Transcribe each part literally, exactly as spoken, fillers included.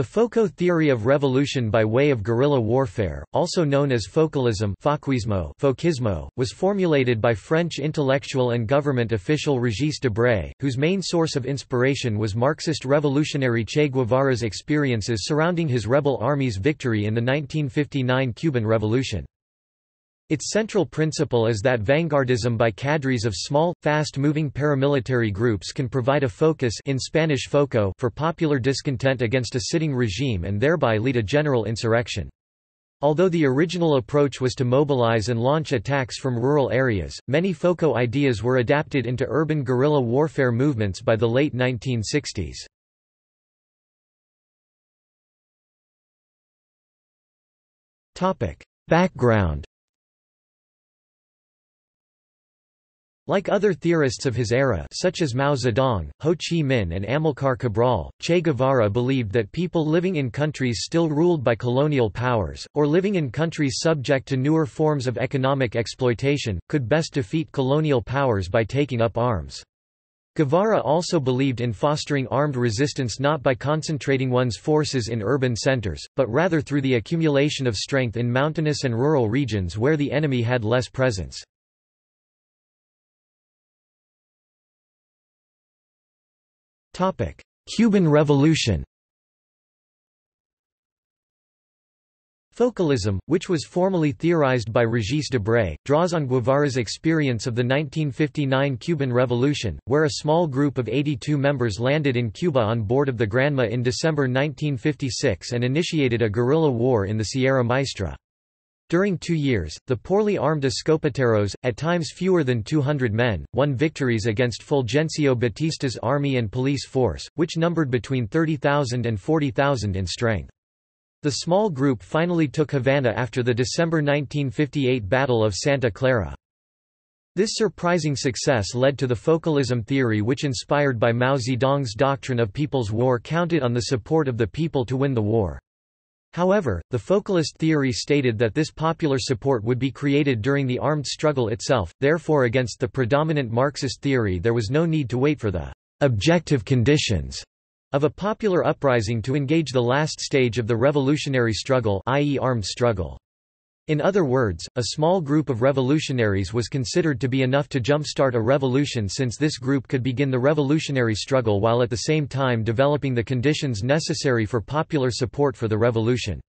The Foco theory of revolution by way of guerrilla warfare, also known as focalism, foquismo, foquismo, was formulated by French intellectual and government official Régis Debray, whose main source of inspiration was Marxist revolutionary Che Guevara's experiences surrounding his rebel army's victory in the nineteen fifty-nine Cuban Revolution. Its central principle is that vanguardism by cadres of small, fast-moving paramilitary groups can provide a focus in Spanish foco for popular discontent against a sitting regime and thereby lead a general insurrection. Although the original approach was to mobilize and launch attacks from rural areas, many foco ideas were adapted into urban guerrilla warfare movements by the late nineteen sixties. Background. Like other theorists of his era, such as Mao Zedong, Ho Chi Minh and Amílcar Cabral, Che Guevara believed that people living in countries still ruled by colonial powers, or living in countries subject to newer forms of economic exploitation, could best defeat colonial powers by taking up arms. Guevara also believed in fostering armed resistance not by concentrating one's forces in urban centers, but rather through the accumulation of strength in mountainous and rural regions where the enemy had less presence. Cuban Revolution. Focalism, which was formally theorized by Régis Debray, draws on Guevara's experience of the nineteen fifty-nine Cuban Revolution, where a small group of eighty-two members landed in Cuba on board of the Granma in December nineteen fifty-six and initiated a guerrilla war in the Sierra Maestra. During two years, the poorly armed escopateros, at times fewer than two hundred men, won victories against Fulgencio Batista's army and police force, which numbered between thirty thousand and forty thousand in strength. The small group finally took Havana after the December nineteen fifty-eight Battle of Santa Clara. This surprising success led to the focalism theory, which, inspired by Mao Zedong's doctrine of people's war, counted on the support of the people to win the war. However, the focalist theory stated that this popular support would be created during the armed struggle itself, therefore against the predominant Marxist theory there was no need to wait for the «objective conditions» of a popular uprising to engage the last stage of the revolutionary struggle, that is armed struggle. In other words, a small group of revolutionaries was considered to be enough to jumpstart a revolution, since this group could begin the revolutionary struggle while at the same time developing the conditions necessary for popular support for the revolution.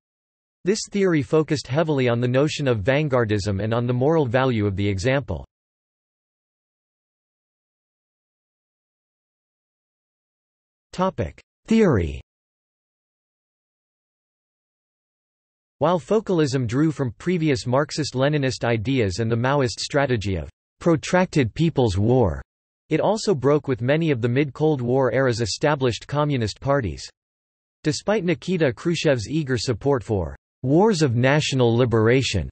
This theory focused heavily on the notion of vanguardism and on the moral value of the example. Theory. While focalism drew from previous Marxist-Leninist ideas and the Maoist strategy of protracted people's war, it also broke with many of the mid-Cold War era's established communist parties. Despite Nikita Khrushchev's eager support for wars of national liberation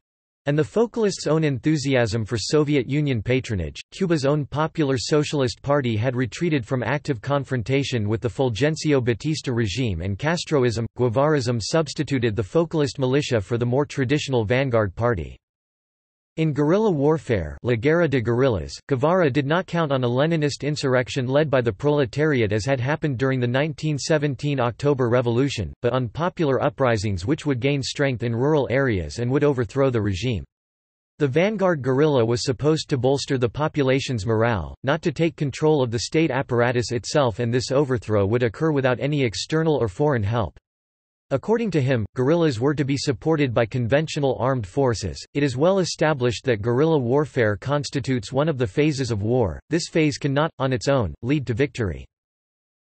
and the focalists' own enthusiasm for Soviet Union patronage, Cuba's own Popular Socialist Party had retreated from active confrontation with the Fulgencio Batista regime and Castroism. Guevaraism substituted the focalist militia for the more traditional vanguard party. In guerrilla warfare, La Guerra de Guerrillas, Guevara did not count on a Leninist insurrection led by the proletariat as had happened during the nineteen seventeen October Revolution, but on popular uprisings which would gain strength in rural areas and would overthrow the regime. The vanguard guerrilla was supposed to bolster the population's morale, not to take control of the state apparatus itself, and this overthrow would occur without any external or foreign help. According to him, guerrillas were to be supported by conventional armed forces. It is well established that guerrilla warfare constitutes one of the phases of war. This phase cannot, on its own, lead to victory.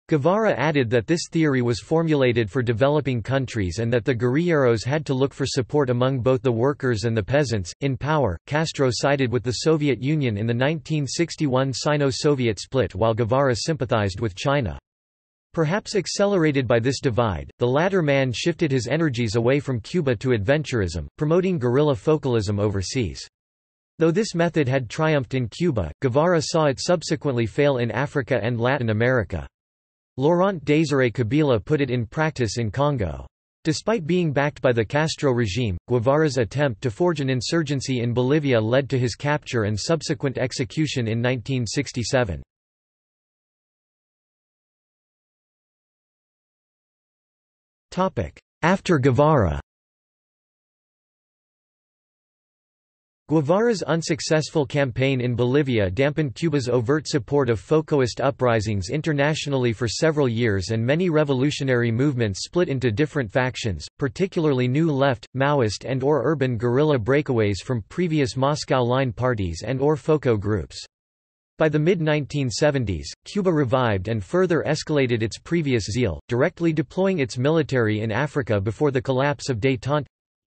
Guevara added that this theory was formulated for developing countries and that the guerrilleros had to look for support among both the workers and the peasants. In power, Castro sided with the Soviet Union in the nineteen sixty-one Sino-Soviet split, while Guevara sympathized with China. Perhaps accelerated by this divide, the latter man shifted his energies away from Cuba to adventurism, promoting guerrilla focalism overseas. Though this method had triumphed in Cuba, Guevara saw it subsequently fail in Africa and Latin America. Laurent Désiré Cabila put it in practice in Congo. Despite being backed by the Castro regime, Guevara's attempt to forge an insurgency in Bolivia led to his capture and subsequent execution in nineteen sixty-seven. After Guevara. Guevara's unsuccessful campaign in Bolivia dampened Cuba's overt support of Focoist uprisings internationally for several years, and many revolutionary movements split into different factions, particularly new left, Maoist and or urban guerrilla breakaways from previous Moscow Line parties and or Foco groups. By the mid nineteen seventies, Cuba revived and further escalated its previous zeal, directly deploying its military in Africa before the collapse of détente,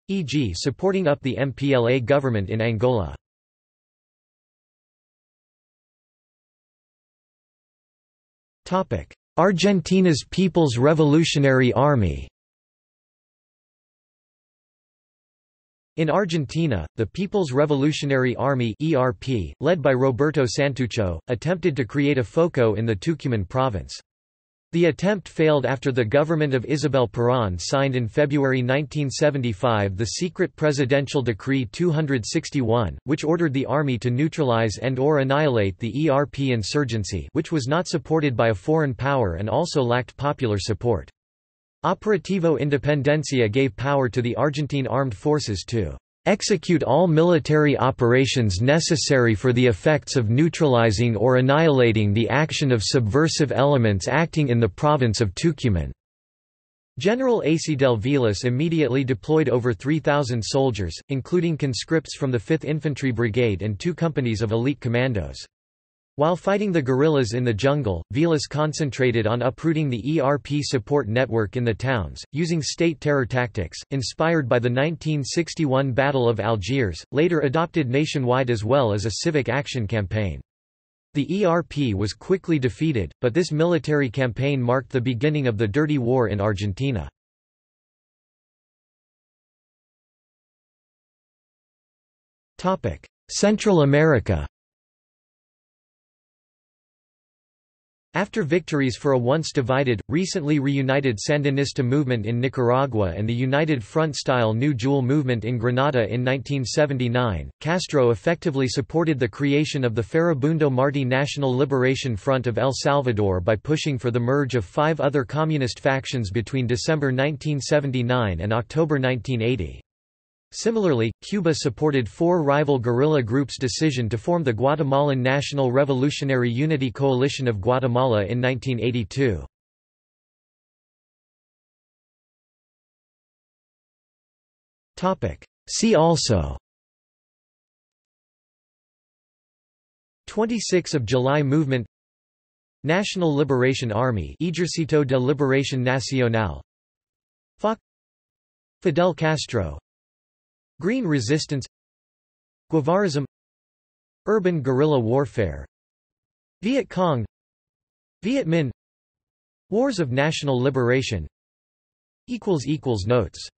for example supporting up the M P L A government in Angola. Argentina's People's Revolutionary Army. In Argentina, the People's Revolutionary Army (E R P), led by Roberto Santucho, attempted to create a foco in the Tucumán province. The attempt failed after the government of Isabel Perón signed in February nineteen seventy-five the secret Presidential Decree two hundred sixty-one, which ordered the army to neutralize and or annihilate the E R P insurgency, which was not supported by a foreign power and also lacked popular support. Operativo Independencia gave power to the Argentine armed forces to execute all military operations necessary for the effects of neutralizing or annihilating the action of subversive elements acting in the province of Tucumán. General Acdel Vilas immediately deployed over three thousand soldiers, including conscripts from the fifth Infantry Brigade and two companies of elite commandos. While fighting the guerrillas in the jungle, Vilas concentrated on uprooting the E R P support network in the towns, using state terror tactics, inspired by the nineteen sixty-one Battle of Algiers, later adopted nationwide as well as a civic action campaign. The E R P was quickly defeated, but this military campaign marked the beginning of the Dirty War in Argentina. Central America. After victories for a once divided, recently reunited Sandinista movement in Nicaragua and the United Front-style New Jewel movement in Granada in nineteen seventy-nine, Castro effectively supported the creation of the Farabundo Marti National Liberation Front of El Salvador by pushing for the merge of five other communist factions between December nineteen seventy-nine and October nineteen eighty. Similarly, Cuba supported four rival guerrilla groups' decision to form the Guatemalan National Revolutionary Unity Coalition of Guatemala in nineteen eighty-two. See also: twenty-six of July Movement, National Liberation Army, Ejército de Liberación Nacional, F A R C, Fidel Castro, Green Resistance, Guevaraism, Urban Guerrilla Warfare, Viet Cong, Viet Minh, Wars of National Liberation. Notes